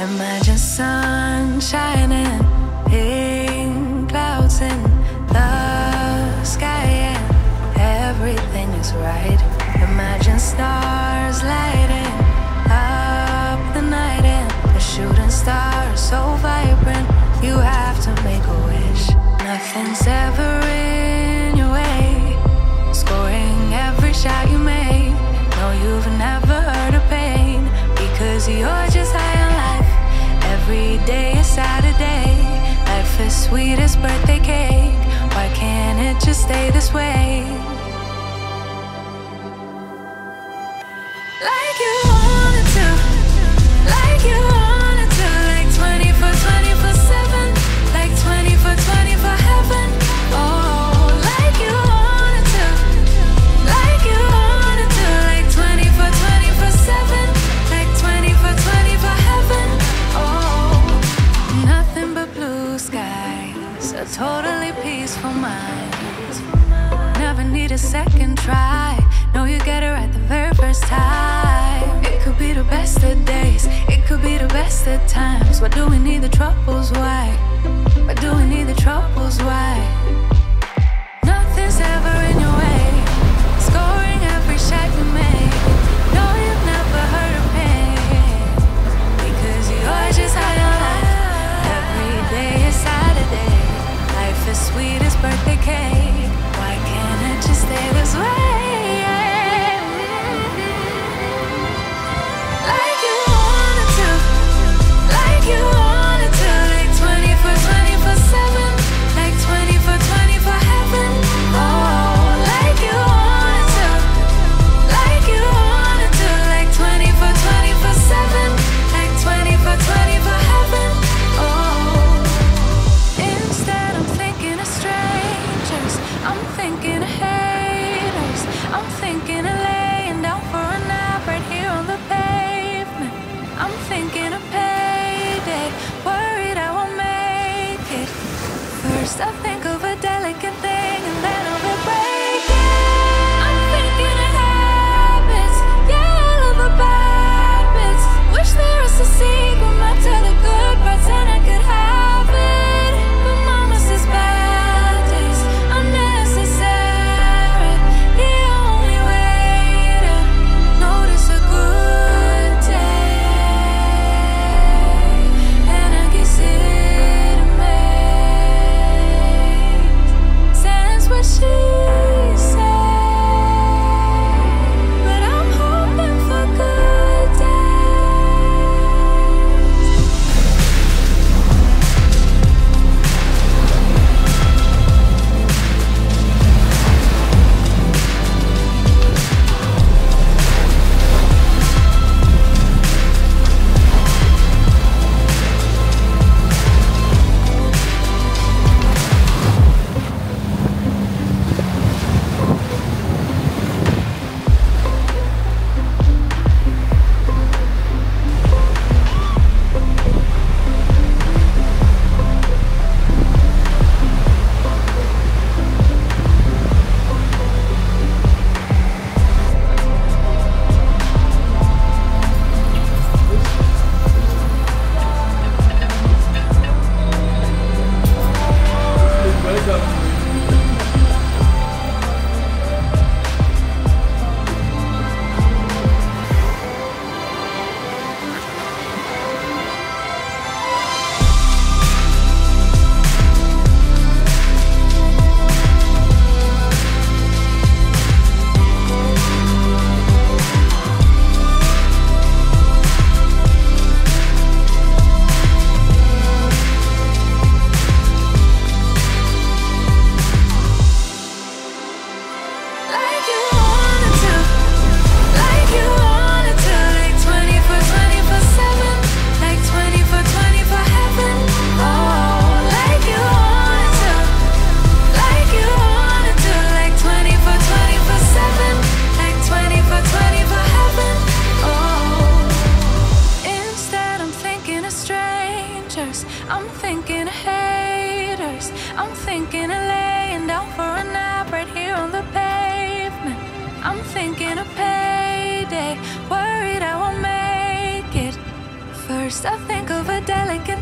Am I just sunshine in clouds in the sky and everything is right? Am I just stars lighting up the night and the shooting stars so vibrant? You have to make a wish. Nothing's ever in your way, scoring every shot you make. No, you've never heard of pain, because you're just high on life. Every day is Saturday, life is sweet as birthday cake. Why can't it just stay this way? Like you wanted to, like you wanted to, like 24/7, like 24/20 for heaven. Oh, like you wanted to, like you wanted to, like 24/7, like 24/20 for heaven. Oh, nothing but blue skies, a totally peaceful mind. Never need a second try. Know you get it right the very first time. It could be the best of days, it could be the best of times. Why do we need the troubles? Why? Why do we need the troubles? Why? Nothing's ever in your way, scoring every shot you make. No, you've never heard of pain, because you're just high on life. Every day is Saturday, life is sweet as birthday cake. Why can't it just stay this way? I think of a delicate thing and then I'll be breaking. I'm thinking of habits, yeah, I love the bad bits. Wish there was a secret map to the good parts and I could have it. But mama says bad days unnecessary, the only way to notice a good day, and I guess what she said, but I'm hoping for good days. I think a delicate